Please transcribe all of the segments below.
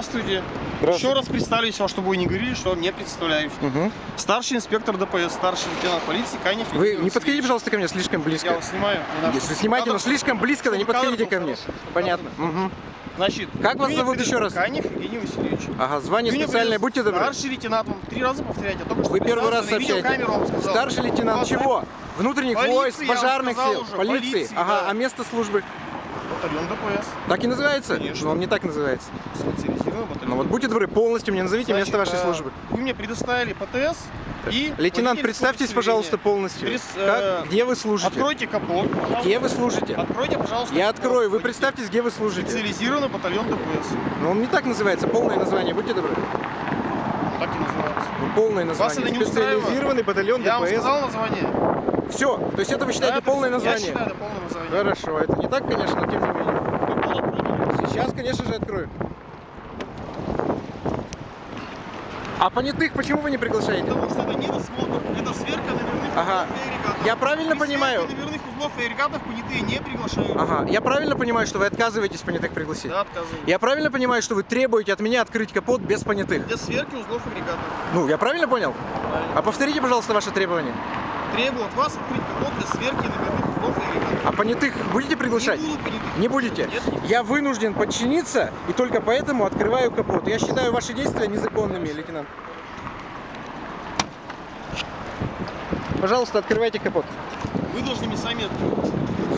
Здравствуйте. Еще раз представились, чтобы вы не говорили, что не представляюсь. Угу. Старший инспектор ДПС, старший лейтенант полиции Канев. Вы не подходите, пожалуйста, ко мне слишком близко. Я вас снимаю. Если снимаете, но слишком близко, то не подходите ко мне. Понятно. Угу. Значит, как вас зовут еще раз? Канев Евгений Васильевич. Ага, звание специальное, будьте добры. Старший лейтенант, вам 3 раза повторяйте. Вы первый раз сообщаете. Старший лейтенант чего? Внутренних войск, пожарных сил, полиции. Ага, а место службы? Батальон ДПС. Так и называется? Конечно. Он не так называется. Специализированный батальон. Ну вот будьте добры, полностью мне назовите место вашей службы. Вы мне предоставили ПТС и... Лейтенант, представьтесь, пожалуйста, полностью. Где вы служите? Откройте капот. Где вы служите? Откройте, пожалуйста. Я открою. Вы представьтесь, где вы служите. Специализированный батальон ДПС. Но он не так называется. Полное название, будьте добры. Так и называется. Полное название. Специализированный батальон ДПС. Я вам сказал название. Все, то есть это вы считаете полное название? Я считаю, это полное название. Хорошо, это не так, конечно, но тем не менее. Сейчас, конечно же, открою. А понятых почему вы не приглашаете? Потому что это не досмотр, это сверка номерных углов и агрегатов. Я правильно понимаю? Сверка номерных углов и агрегатов понятые не приглашают. Ага, я правильно понимаю, что вы отказываетесь понятых пригласить? Да, отказываюсь. Я правильно понимаю, что вы требуете от меня открыть капот без понятых? Без сверки узлов и агрегатов. Ну, я правильно понял? Правильно. А повторите, пожалуйста, ваши требования. Требую от вас открыть капот для сверки номерных углов и агрегатов. А понятых будете приглашать? Не буду понятых. Не будете? Нет. Я вынужден подчиниться и только поэтому открываю капот. Я считаю ваши действия незаконными, лейтенант. Пожалуйста, открывайте капот. Вы должны мне сами открыть.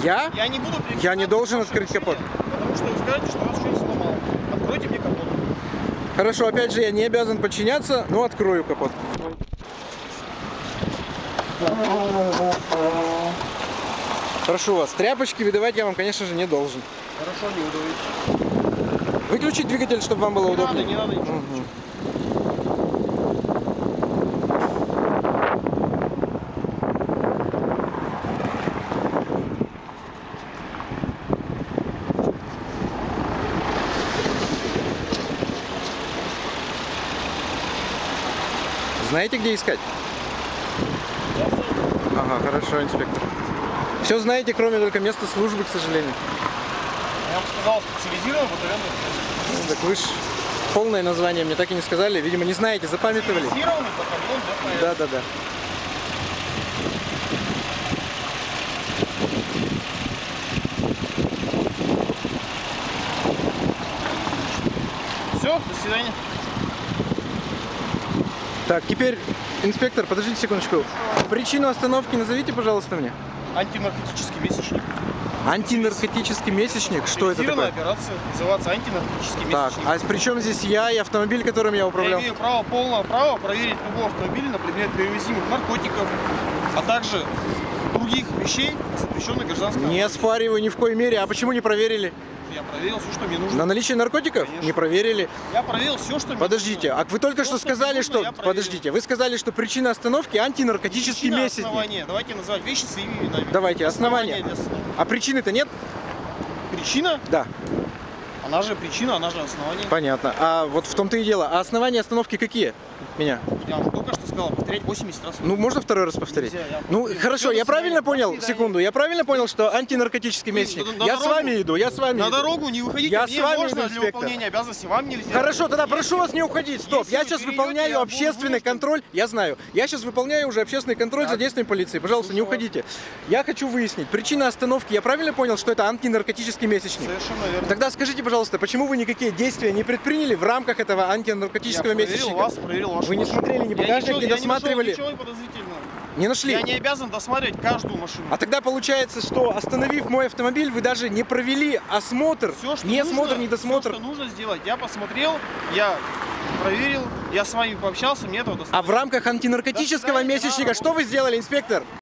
Я? Я не буду. Я не должен открыть капот. Потому что вы скажете, что вас что-то сломало. Откройте мне капот. Хорошо, опять же, я не обязан подчиняться, но открою капот. Прошу вас, тряпочки выдавать я вам, конечно же, не должен. Хорошо, не выдавайте. Выключить двигатель, чтобы вам было удобнее. Не надо, ничего. Знаете, где искать? Ага, хорошо, инспектор. Все знаете, кроме только места службы, к сожалению. Я вам сказал, специализированный батальон. Ну, так вы ж полное название мне так и не сказали. Видимо, не знаете, запамятовали. Специализированный батальон ДПС. Да, да, да. Все, до свидания. Так, теперь, инспектор, подождите секундочку. Причину остановки назовите, пожалуйста, мне. Антинаркотический месячник. Антинаркотический месячник? Что это такое? Операция называется антинаркотический месячник. Так, а при чем здесь я и автомобиль, которым я управлял? Я имею право, полное право проверить любого автомобиля на предмет перевозимых наркотиков, а также других вещей, запрещенных гражданского. Не оспариваю ни в коей мере. А почему не проверили? Я проверил все, что мне нужно. На наличие наркотиков? Конечно. Не проверили. Я проверил все, что мне нужно. Подождите, а вы только что сказали, что... Подождите, вы сказали, что причина остановки антинаркотический месячник. Основание. Давайте называть вещи своими именами. Давайте, основание. А причины-то нет? Причина? Да. Она же причина, она же основание. Понятно. А вот в том-то и дело. А основания остановки какие? Я вам только что сказал, повторять 80 раз. Ну, можно второй раз повторить? Нельзя, ну, хорошо, я правильно понял, секунду, я правильно понял, что антинаркотический месячник? Я с вами иду, я с вами иду. На дорогу не уходите, мне можно для выполнения обязанностей, вам нельзя. Хорошо, тогда прошу вас не уходить, стоп, я сейчас выполняю общественный контроль, я знаю, я сейчас выполняю уже общественный контроль за действием полиции, пожалуйста, не уходите. Я хочу выяснить, причина остановки, я правильно понял, что это антинаркотический месячник? Совершенно верно. Тогда скажите, пожалуйста, почему вы никакие действия не предприняли в рамках этого антинаркотического месячника? Вы не смотрели, не покажете, не досматривали. Не нашли. Я не обязан досматривать каждую машину. А тогда получается, что остановив мой автомобиль, вы даже не провели осмотр, не досмотр. Все, что нужно сделать, я посмотрел, я проверил, я с вами пообщался, мне этого достаточно. А в рамках антинаркотического месячника что вы сделали, инспектор?